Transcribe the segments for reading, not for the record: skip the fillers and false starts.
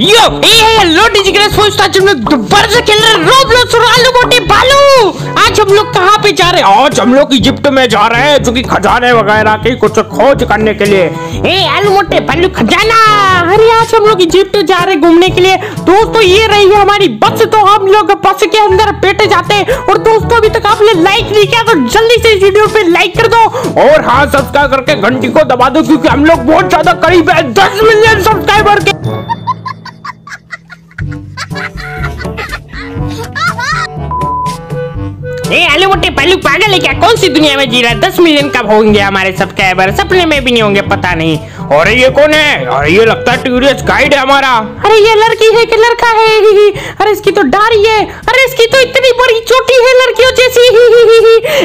यो hello दोबारा से खेल रहे रोब्लॉक्स और अलुमोटे भालू। आज हम लोग कहाँ पे जा रहे हैं? आज हम लोग इजिप्ट में जा रहे हैं, जो कि खजाने वगैरह की कुछ खोज करने के लिए। अलुमोटे भालू खजाना। अरे आज हम लोग इजिप्ट जा रहे घूमने के लिए। दोस्तों ये रही है हमारी बस, तो हम लोग बस के अंदर बैठे जाते हैं। और दोस्तों अभी तक आपने लाइक नहीं किया तो जल्दी से इस वीडियो पे लाइक कर दो, और हाँ सब्सक्राइब करके घंटी को दबा दो, क्योंकि हम लोग बहुत ज्यादा करीब है 10 मिलियन सब्सक्राइबर के। अलुमोटे भालू पागल है क्या? कौन सी दुनिया में जी रहा है? 10 मिलियन कब होंगे हमारे सब्सक्राइबर? सपने में भी नहीं होंगे, पता नहीं। और ये कौन है? अरे ये लगता है टूरिस्ट गाइड है हमारा। अरे ये लड़की है कि लड़का है? अरे इसकी तो दाढ़ी है, अरे इसकी तो इतनी बड़ी चोटी है लड़कियों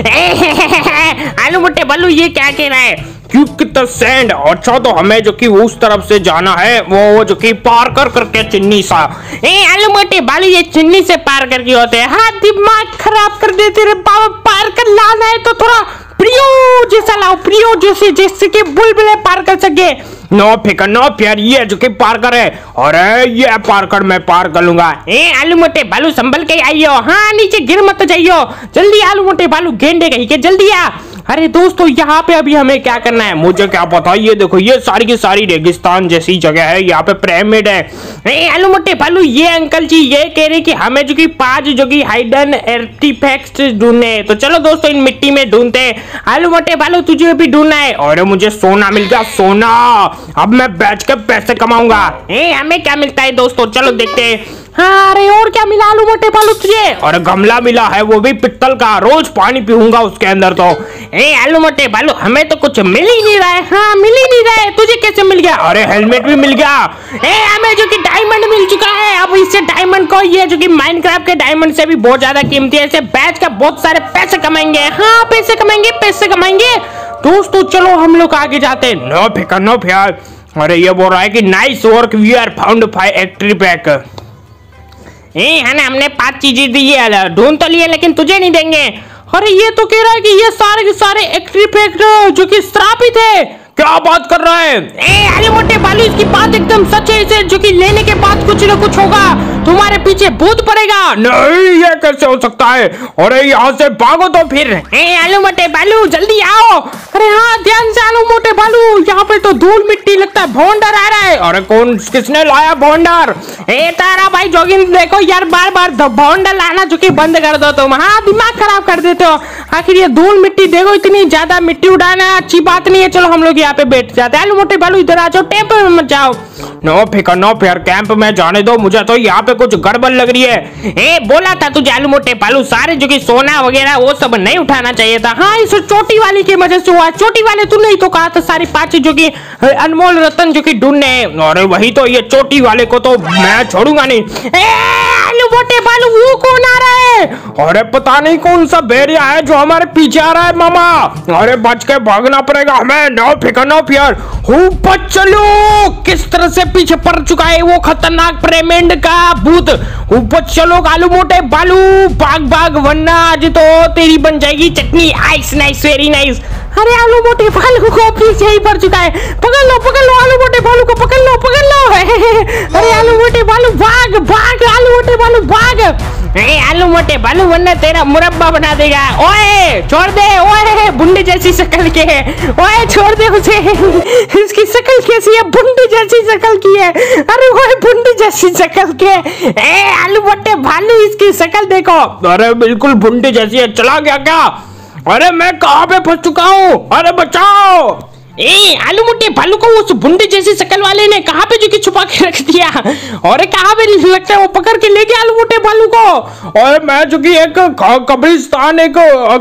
जैसी। अलुमोटे भालू ये क्या कह रहा है? सैंड। अच्छा तो हमें जो कि उस तरफ से जाना है, वो जो कि पार कर करके चिन्नी सा। अलुमोटे भालू ये चिन्नी से पार करके होते हैं। हाँ दिमाग खराब कर देते रे बाबा। पार कर लाना है तो थोड़ा प्रियो जैसा लाओ, प्रियो जैसे, जैसे कि बुलबुले पार कर सके। नो फिकर नो प्यार, ये जो कि पार्कर है। अरे ये पार्कर मैं पार कर लूंगा। अलुमोटे भालू संभल के आइयो, हाँ नीचे गिर मत जाइयो। जल्दी अलुमोटे भालू गेंडे कहीं के जल्दी आ। अरे दोस्तों यहाँ पे अभी हमें क्या करना है मुझे क्या पता। ये देखो ये सारी की सारी रेगिस्तान जैसी जगह है, यहाँ पे पिरामिड है। अलुमोटे भालू ये अंकल जी ये कह रहे कि हमें जो कि 5 जो कि हाइडन आर्टिफैक्ट्स ढूंढने हैं। तो चलो दोस्तों इन मिट्टी में ढूंढते हैं। अलुमोटे भालू तुझे भी ढूंढना है। और मुझे सोना मिल गया, सोना अब मैं बेच के पैसे कमाऊंगा। हमें क्या मिलता है दोस्तों चलो देखते हैं। हाँ अरे और क्या मिला अलुमोटे भालू तुझे? और गमला मिला है, वो भी पित्तल का, रोज पानी पीऊंगा उसके अंदर। तो अलुमोटे भालू हमें तो कुछ मिल ही नहीं रहा है। हाँ मिल ही नहीं रहा है, तुझे कैसे मिल गया? अरे हेलमेट भी मिल गया। हमें जो कि डायमंड मिल चुका है। अब इससे डायमंड को ये जो कि माइनक्राफ्ट के डायमंड से भी बहुत ज्यादा कीमती है, इसे बेच कर बहुत सारे पैसे कमाएंगे। हाँ पैसे कमाएंगे, पैसे कमाएंगे। दोस्तों चलो हम लोग आगे जाते हैं। नो फिकर नो प्यार। अरे ये बोल रहा है कि nice work, we are found back. है ना हमने 5 चीजें दी है, ढूंढ तो लिए लेकिन तुझे नहीं देंगे। अरे ये तो कह रहा है कि ये सारे के सारे एक्ट्रीफेक्ट जो कि श्रापित है। क्या बात कर रहा है? अलुमोटे भालू इसकी बात एकदम सच है, इसे जो कि लेने के बाद कुछ ना कुछ होगा, तुम्हारे पीछे भूत पड़ेगा। नहीं ये कैसे हो सकता है? अरे यहाँ से भागो तो फिर। अलुमोटे भालू जल्दी आओ। अरे हाँ ध्यान से अलुमोटे भालू, यहाँ पे तो धूल मिट्टी लगता है, भोंडर आ रहा है। अरे कौन किसने लाया भोंडर? तारा भाई जोगिंद्र देखो यार, बार बार भोंडर लाना जो की बंद कर दो तुम। हाँ दिमाग खराब कर देते हो। आखिर ये धूल मिट्टी देखो, इतनी ज्यादा मिट्टी उड़ाना अच्छी बात नहीं है। चलो हम लोग यहाँ पे बैठ जाते हैं। अलुमोटे भालू इधर आ जाओ, टेंप में मत जाओ। नो फिकर नो प्यार, कैंप में जाने दो मुझे, तो यहाँ पे कुछ गड़बड़ लग रही है। बोला था तुझे अलुमोटे भालू, सारे जो कि सोना वगैरह वो सब नहीं उठाना चाहिए था। हाँ इस चोटी वाली की वजह से हुआ। चोटी वाले तूने ही तो कहा था सारी 5 जो की अनमोल रतन जो की ढूंढने हैं। और वही तो, ये चोटी वाले को तो मैं छोड़ूंगा नहीं। अलुमोटे भालू वो कौन आ रहा है? अरे पता नहीं कौन सा भेड़िया है जो हमारे पीछे आ रहा है मामा। अरे बच के भागना पड़ेगा हमें। नो फिकर नो प्यार, ऊपर चलो। किस तरह से पीछे पड़ चुका है वो खतरनाक पिरामिड का भूत। ऊपर चलो अलुमोटे भालू, भाग भाग वरना आज तो तेरी बन जाएगी चटनी। Ice nice very nice. अरे अलुमोटे भालू को पीछे ही पड़ चुका है। पकड़ लो अलुमोटे भालू को, पकड़ लो पकड़ लो। अरे अलुमोटे भालू भाग भाग, अलुमोटे भालू भाग। अलुमोटे भालू वरना तेरा मुरब्बा बना देगा। ओए छोड़ दे, ओए बुंडे जैसी शक्ल के है, ओए छोड़ दे उसे। इसकी शक्ल कैसी है? बुंडे जैसी शक्ल की है। अरे ओए बुंडे जैसी शक्ल के। अलुमोटे भालू इसकी शक्ल देखो, अरे बिल्कुल बुंडे जैसी है। चला गया क्या? अरे मैं कहाँ पे फंस चुका हूँ? अरे बचाओ। अलुमोटे भालू को उस बुंडे जैसी शकल वाले ने कहाँ पे जो कि छुपा के रख दिया। और कहाँ पे लगता है वो पकड़ के ले गया अलुमोटे भालू को। और मैं जो कि एक कब्रिस्तान एक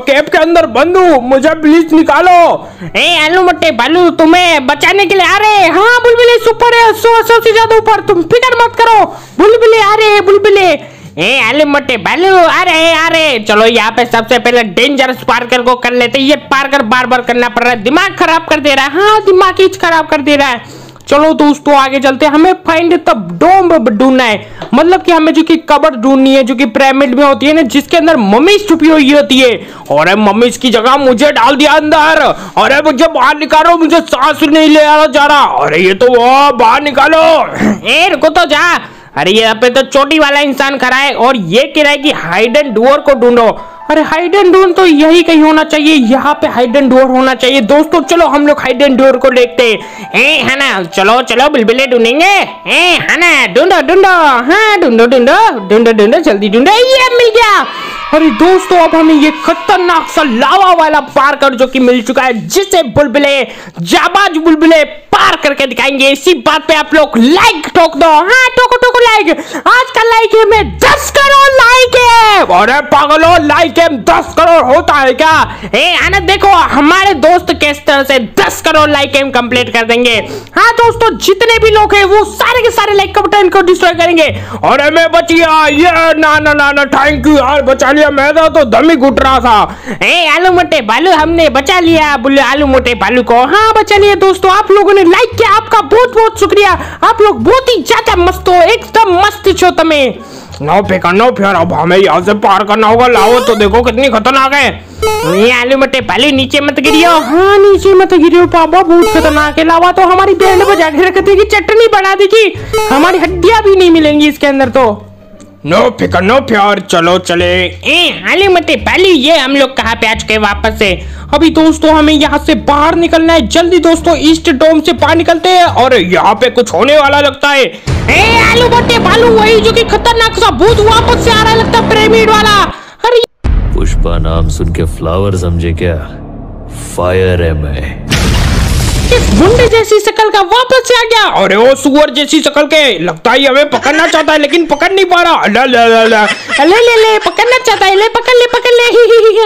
कैप के अंदर बंद हूँ, मुझे प्लीज निकालो। अलुमोटे भालू तुम्हें बचाने के लिए आ रहे हैं। हाँ बुलबुले सुपर है, 100 से ज्यादा ऊपर, तुम फिक्र मत करो। बुलबुले आ रहे हैं, बुलबुले। अलुमोटे भालू आ रहे। चलो यहाँ पे सबसे पहले डेंजरस पार्कर को कर लेते। ये पार्कर बार बार करना पड़ रहा है, दिमाग खराब कर दे रहा है। हाँ दिमाग ही खराब कर दे रहा है। चलो दोस्तों आगे चलते हैं। हमें फाइंड द डोम ढूंढना है, मतलब कि हमें जो कि कब्र ढूंढनी है जो कि पिरामिड में होती है ना, जिसके अंदर मम्मीज छुपी हुई होती है। और मम्मीज की जगह मुझे डाल दिया अंदर। अरे मुझे बाहर निकालो, मुझे सांस नहीं ले जा रहा। अरे ये तो बाहर निकालो। ए रुको तो जा। अरे यहाँ पे तो चोटी वाला इंसान खड़ा है और ये कह रहा है कि हाइड एंड डोर को ढूंढो। अरे हाइड एंड डोर तो यही कहीं होना चाहिए, यहाँ पे हाइड एंड डोर होना चाहिए। दोस्तों चलो हम लोग हाइड एंड डोर को देखते हैं ना। चलो चलो बुलबुले ढूंढेंगे, है ना। ढूंढो ढूंढो, हाँ ढूंढो ढूंढो ढूंढो ढूंढो, जल्दी ढूंढो। ये मिल गया। अरे दोस्तों अब हमें ये खतरनाक सा लावा वाला पार्कर जो कि मिल चुका है, जिसे बुलबुले जाबाज बुलबुले पार करके दिखाएंगे। इसी बात पे आप लोग लाइक ठोक दो। हाँ ठोको ठोको लाइक। आज का लाइक है मैं 10 करोड़ लाइक है। अरे पागलो लाइक है 10 करोड़ होता है क्या? आना देखो हमारे दोस्त किस तरह से 10 करोड़ लाइक एम कंप्लीट कर देंगे। हाँ दोस्तों जितने भी लोग हैं वो सारे के सारे लाइक बटन को डिस्ट्रॉय करेंगे। और मैं बच गया, ये ना ना ना ना थैंक यू यार, बचा लिया। मैं तो दम ही घुट रहा था। आलूमोटे भालू हमने बचा लिया, बोले आलूमोटे भालू को। हाँ बचा लिया। दोस्तों आप लोगों ने लाइक किया, आपका बहुत बहुत शुक्रिया। आप लोग बहुत ही ज्यादा मस्त हो, एकदम मस्त छो तमे। नो फेंका नो फेर, अब हमें यहाँ से पार करना होगा। लाओ तो देखो कितनी खतरनाक है। ये आलूमोटे भालू नीचे मत गिरियो। हाँ नीचे मत गिरियो पापा, बहुत खतरनाक है। लावा तो हमारी बैंड बजा के रख देगी, चटनी बना देगी, हमारी हड्डियां भी नहीं मिलेंगी इसके अंदर। तो नो फिकर नो प्यार, चलो चले। आलूमोटे भालू ये हम लोग कहाँ पे आ चुके वापस से। अभी दोस्तों हमें यहाँ से बाहर निकलना है जल्दी। दोस्तों ईस्ट डोम से बाहर निकलते हैं और यहाँ पे कुछ होने वाला लगता है। आलूमोटे भालू वही जो कि खतरनाक सा भूत वापस से आ रहा लगता है, पिरामिड वाला। अरे पुष्पा नाम सुन के फ्लावर समझे क्या? फायर है मैं। इस गुंडे जैसी शकल का वापस से आ गया। अरे वो सुअर जैसी शकल के लगता है, हमें पकड़ना चाहता है लेकिन पकड़ नहीं पा रहा। ले ले ले ले ले ले ले पकड़ना चाहता है, ले पकड़ ले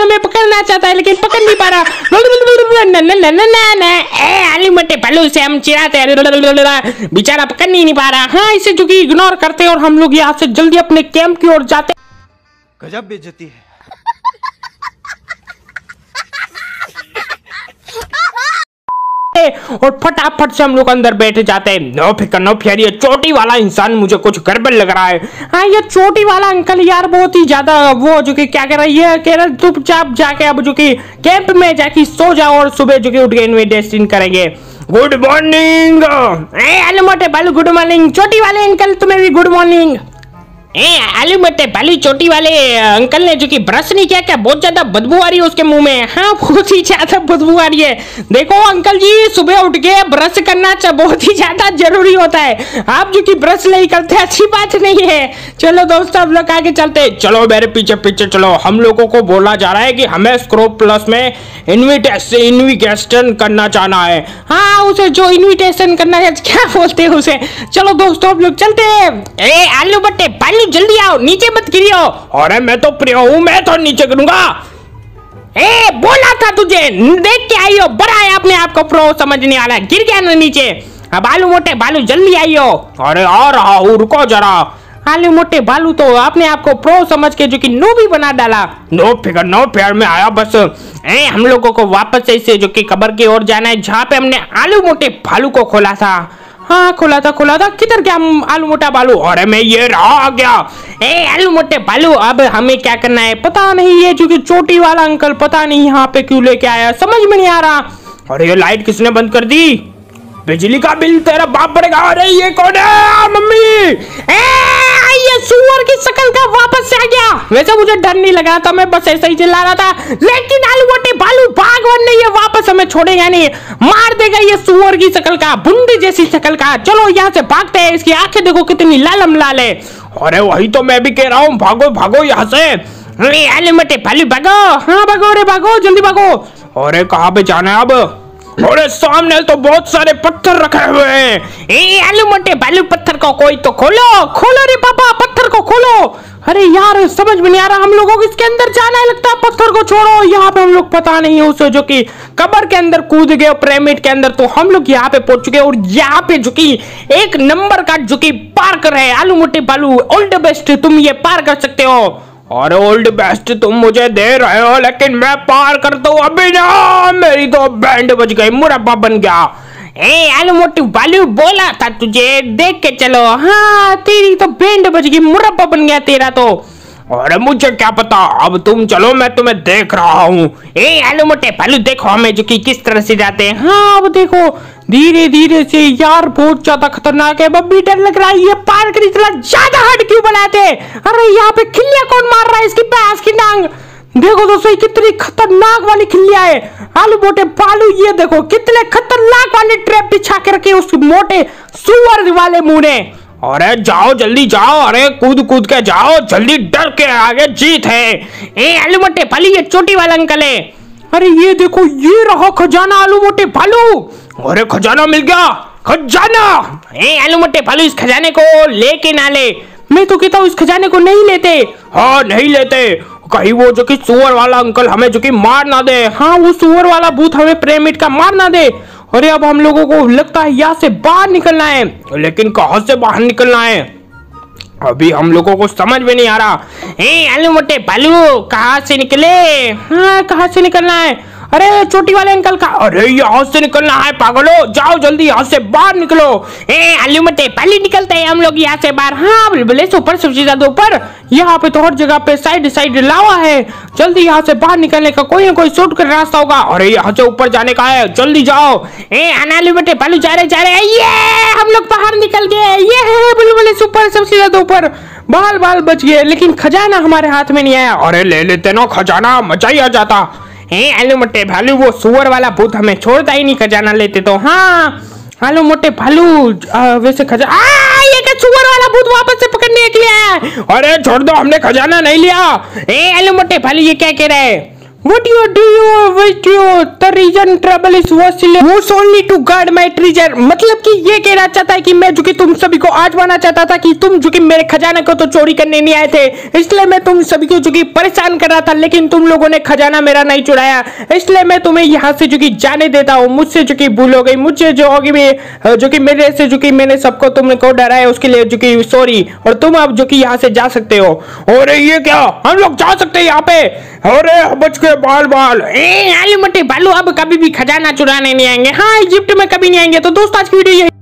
हमें पकड़ना चाहता है लेकिन पकड़ नहीं पा रहा। न न न न न ए आलूमोटे भालू से हम चिढ़ाते हैं, बेचारा पकड़ नहीं पा रहा। हाँ इसे जो कि इग्नोर करते और हम लोग यहाँ से जल्दी अपने कैंप की ओर जाते। गजब बेइज्जती है। और फटाफट से हम लोग अंदर बैठ जाते हैं। नो फिकर नो फियर, ये चोटी वाला इंसान मुझे कुछ गड़बड़ लग रहा है। हाँ ये चोटी वाला अंकल यार बहुत ही ज्यादा वो जो कि क्या कह रहा है, ये कह रहा है चुपचाप जाके अब जो कि कैंप में जाके सो जाओ और सुबह जो कि उठ के इन्वेस्टिंग करेंगे। गुड मॉर्निंग आलूमोटे भालू, गुड मॉर्निंग चोटी वाले अंकल, तुम्हें भी गुड मॉर्निंग। आलूमोटे भालू चोटी वाले अंकल ने जो कि ब्रश नहीं किया क्या? बहुत ज्यादा बदबू आ रही है उसके मुंह में। हाँ बहुत ही ज्यादा बदबू आ रही है। देखो अंकल जी सुबह उठ के ब्रश करना बहुत ही ज्यादा जरूरी होता है, आप जो कि ब्रश नहीं करते अच्छी बात नहीं है। चलो दोस्तों हम लोग आगे चलते। चलो मेरे पीछे पीछे चलो। हम लोगों को बोला जा रहा है कि हमें स्क्रोप प्लस में इन्विटेशन करना चाहना है। हाँ उसे जो इन्विटेशन करना है क्या बोलते हैं उसे। चलो दोस्तों हम लोग चलते हैं। आलूमोटे भालू जल्दी आओ, नीचे मत गिरियो। अरे मैं तो प्रिय हूं, मैं तो नीचे गिरूंगा। ए बोला था तुझे, देख के आइयो, बड़ा है अपने आप को प्रो समझने वाला, गिर गया ना नीचे। अब आलूमोटे भालू जल्दी आइयो। अरे आ रहा हूं, रुको जरा। आलूमोटे भालू तो आपने आपको प्रो समझ के जो कि नूबी बना डाला। नो फिकर नो फेयर में आया बस। हम लोगों को वापस से जो कि कब्र की ओर जाना है जहाँ पे हमने आलूमोटे भालू को खोला था। हाँ खोला था किधर क्या आलूमोटा भालू? अरे मैं ये रहा आ गया। ए आलूमोटे भालू अब हमें क्या करना है पता नहीं। ये जो कि चोटी वाला अंकल पता नहीं यहाँ पे क्यों लेके आया, समझ में नहीं आ रहा। अरे ये लाइट किसने बंद कर दी? बिजली का बिल तेरा बाप पड़ेगा। अरे ये कौन है मम्मी? ये सुअर की शकल का वापस से आ गया। वैसे मुझे डर नहीं लगा था, मैं बस ऐसे ही चिल्ला रहा था, लेकिन आलूमोटे भालू भगवान ने ये वापस हमें छोड़ेगा नहीं, मार देगा ये सुअर की शकल का, बुंदे जैसी शकल का। चलो यहाँ से भागते हैं। इसकी आंखें देखो कितनी लालम लाल है। अरे वही तो मैं भी कह रहा हूँ, भागो भागो यहाँ से। अरे आलूमोटे भालू भागो। हाँ भागो रे भागो, जल्दी भागो। अरे कहाँ पे जाना है अब? और सामने तो बहुत सारे पत्थर रखे हुए हैं। ए आलूमोटे भालू पत्थर को कोई तो खोलो, खोलो रे पापा पत्थर को खोलो। अरे यार समझ में नहीं आ रहा, हम लोगों को इसके अंदर जाना है लगता है। पत्थर को छोड़ो, यहाँ पे हम लोग पता नहीं उसे जो कि कब्र के अंदर कूद गए पिरामिड के अंदर। तो हम लोग यहाँ पे पहुंच चुके और यहाँ पे जो कि एक नंबर का जो कि पार्क है। आलूमोटे भालू ओल्ड बेस्ट, तुम ये पार कर सकते हो। और ओल्ड बेस्ट तुम मुझे दे रहे हो लेकिन मैं पार करता हूँ अभी ना। मेरी तो बैंड बज गई, मुरब्बा बन गया। आलू मोटू बालू बोला था तुझे, देख के चलो। हाँ तेरी तो बैंड बज गई, मुरब्बा बन गया तेरा तो। अरे मुझे क्या पता, अब तुम चलो, मैं तुम्हें देख रहा हूँ। ए आलू मोटे बालू देखो हमें जो कि किस तरह से जाते हैं। हाँ अब देखो धीरे धीरे से, यार बहुत ज्यादा खतरनाक है बब्बी, डर लग रहा है। ये पार्क इतना ज्यादा हार्ड क्यों बनाते हैं? अरे यहाँ पे खिल्लिया कौन मार रहा है इसकी भैंस की टांग? देखो दोस्तों कितनी खतरनाक वाली खिल्लिया है आलू मोटे बालू। ये देखो कितने खतरनाक वाले ट्रैप बिछा के रखे उस मोटे सुअर वाले मुंह ने। अरे जाओ जल्दी जाओ, अरे कूद कूद के जाओ जल्दी, डर के आगे जीत है। ए आलू मोटे बालू ये चोटी वाला अंकल है। अरे ये देखो ये रहा खजाना आलू मोटे बालू। अरे खजाना मिल गया, खजाना। ए आलू मोटे बालू इस खजाने को लेके ना ले। मैं तो कहता हूँ इस खजाने को नहीं लेते। हाँ नहीं लेते, कहीं वो जो कि सुअर वाला अंकल हमें जो कि मार ना दे। हाँ वो सुअर वाला भूत हमें पिरामिड का मार ना दे। अरे अब हम लोगों को लगता है यहाँ से बाहर निकलना है, लेकिन कहाँ से बाहर निकलना है अभी हम लोगों को समझ में नहीं आ रहा। ए आलू मोटे बालू कहाँ से निकले? हाँ कहाँ से निकलना है? अरे छोटी वाले अंकल का, अरे यहाँ से निकलना है पागलो, जाओ जल्दी यहाँ से बाहर निकलो। ए आलू मोटे बालू निकलते हैं हम लोग यहाँ से बाहर। हाँ बुलबुले ऊपर, सबसे ज्यादा ऊपर। यहाँ पे तो हर जगह पे साइड साइड लावा है। जल्दी यहाँ से बाहर निकलने का कोई ना कोई शॉर्ट कर रास्ता होगा। अरे यहाँ से ऊपर जाने का है, जल्दी जाओ। ए आलू मोटे बालू जा रहे, ये हम लोग बाहर निकल गए। ये है बुलबुले ऊपर, सबसे ज्यादा ऊपर। बाल बच गए, लेकिन खजाना हमारे हाथ में नहीं आया। अरे ले लेते ना खजाना, मजा ही आ जाता। आलू मोटे भालू वो सुअर वाला भूत हमें छोड़ता ही नहीं खजाना लेते तो। हाँ आलू मोटे भालू वैसे खजाना, ये क्या सुअर वाला भूत वापस से पकड़ने के लिए आया। अरे छोड़ दो, हमने खजाना नहीं लिया। ए आलू मोटे भालू ये क्या कह रहा है? What you do you the reason trouble is was only to guard my treasure। मतलब कि ये कहना चाहता है कि मैं जो कि तुम सभी को आजमाना चाहता था कि तुम जो कि मेरे खजाना को तो चोरी करने नहीं आए थे, इसलिए मैं तुम सभी को जो कि परेशान कर रहा था, लेकिन तुम लोगों ने खजाना मेरा नहीं चुराया, इसलिए मैं तुम्हें यहाँ से जो कि जाने देता हूँ। मुझसे जो कि भूल हो गई, मुझसे जो होगी जो कि मेरे से जो कि मैंने सबको तुमने को डराया, उसके लिए जो कि सॉरी, और तुम अब जो कि यहाँ से जा सकते हो। और ये क्या हम लोग जा सकते हैं यहाँ पे? अरे बच गए बाल। ए आलू मोटे बालू अब कभी भी खजाना चुराने नहीं आएंगे। हाँ इजिप्ट में कभी नहीं आएंगे। तो दोस्तों आज की वीडियो